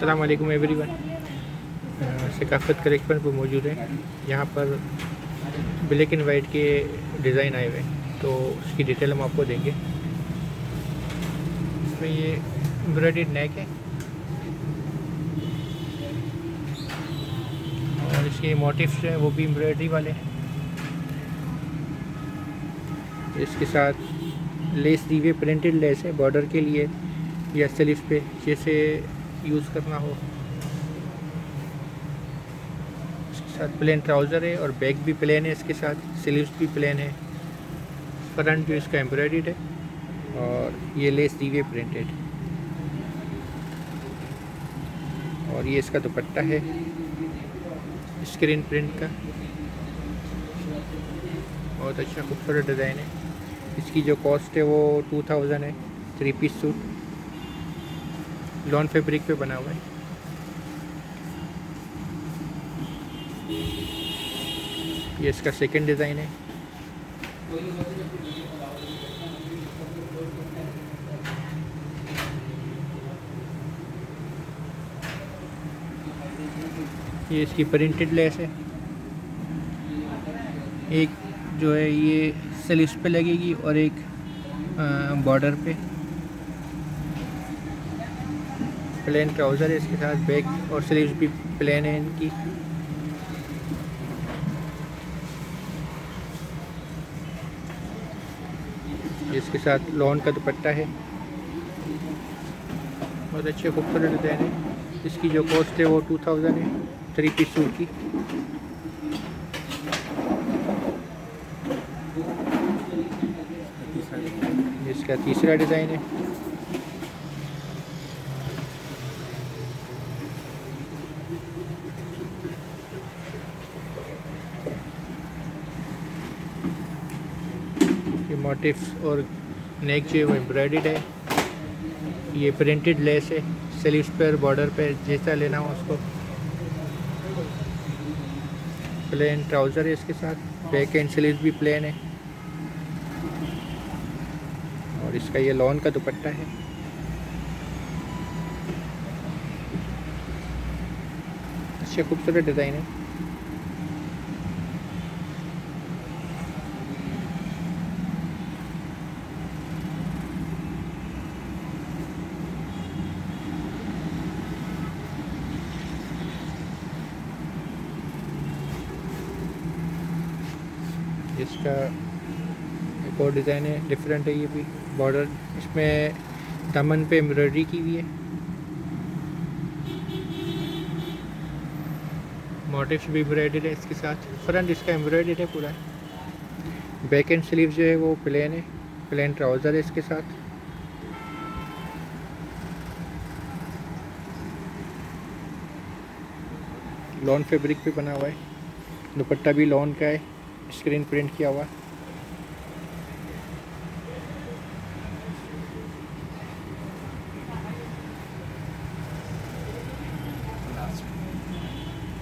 अस्सलाम वालेकुम everyone. सकाफत collection पर मौजूद है। यहाँ पर ब्लैक एंड वाइट के डिज़ाइन आए हुए हैं, तो उसकी डिटेल हम आपको देंगे। इसमें ये एम्ब्रॉयडेड नेक है और इसके मोटिफ्स हैं वो भी एम्ब्रॉयडरी वाले हैं। इसके साथ लेस दी हुई प्रिंटेड लेस है बॉर्डर के लिए या स्लीव पे, जैसे यूज़ करना हो। इसके साथ प्लेन ट्राउज़र है और बैक भी प्लेन है, इसके साथ स्लीव्स भी प्लेन है। फ्रंट जो इसका एम्ब्रॉयडर्ड है और ये लेस दी हुई प्रिंटेड और ये इसका दुपट्टा है स्क्रीन प्रिंट का। बहुत अच्छा खूबसूरत डिज़ाइन है। इसकी जो कॉस्ट है वो 2000 है। 3 पीस सूट लॉन फैब्रिक पे बना हुआ है। ये इसका सेकंड डिज़ाइन है। ये इसकी प्रिंटेड लेस है, एक जो है ये स्लीव्स पे लगेगी और एक बॉर्डर पे। प्लेन ट्राउज़र है, इसके साथ बैक और स्लीव्स भी प्लेन है इनकी। इसके साथ लॉन का दुपट्टा है। बहुत अच्छे खूबसूरत डिज़ाइन है। इसकी जो कॉस्ट है वो 2000 है 3 पीस सूट की। इसका तीसरा डिज़ाइन है। ये मोटिफ्स और नेक जो है वो एम्ब्रॉयडर्ड है। ये प्रिंटेड लेस है, स्लीव्स पर बॉर्डर पे जैसा लेना हो उसको। प्लेन ट्राउज़र है, इसके साथ बैक एंड स्लीव्स भी प्लेन है और इसका ये लॉन का दुपट्टा है। अच्छे खूबसूरत डिज़ाइन है। इसका एक और डिज़ाइन है, डिफरेंट है ये भी। बॉर्डर इसमें दामन पे एम्ब्रॉयडरी की हुई है। मोटिफ्स भी एम्ब्रॉयडर्ड है इसके साथ। फ्रंट इसका एम्ब्रॉयडर्ड है पूरा। बैक एंड स्लीव जो है वो प्लेन है। प्लेन ट्राउज़र है इसके साथ। लॉन फैब्रिक भी बना हुआ है, दुपट्टा भी लॉन का है, स्क्रीन प्रिंट किया हुआ।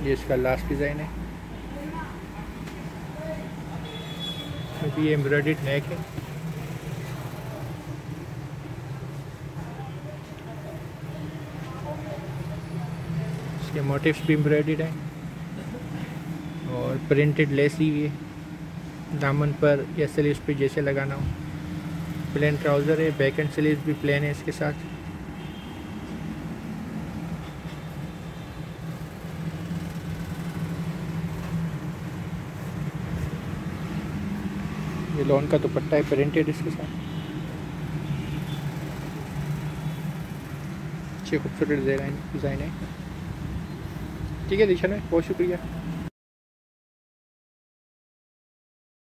ये इसका लास्ट डिज़ाइन है। ये एम्ब्रॉयडर्ड नेक है। इसके मोटिफ्स भी एम्ब्रॉयडर्ड हैं और प्रिंटेड लेस दी हुई है दामन पर या स्लीव्स पे जैसे लगाना हो। प्लेन ट्राउज़र है, बैक एंड स्लीव्स भी प्लेन है इसके साथ। ये लॉन का दुपट्टा है प्रिंटेड इसके साथ। अच्छे खूबसूरत डिज़ाइन है। ठीक है दिशा, बहुत शुक्रिया।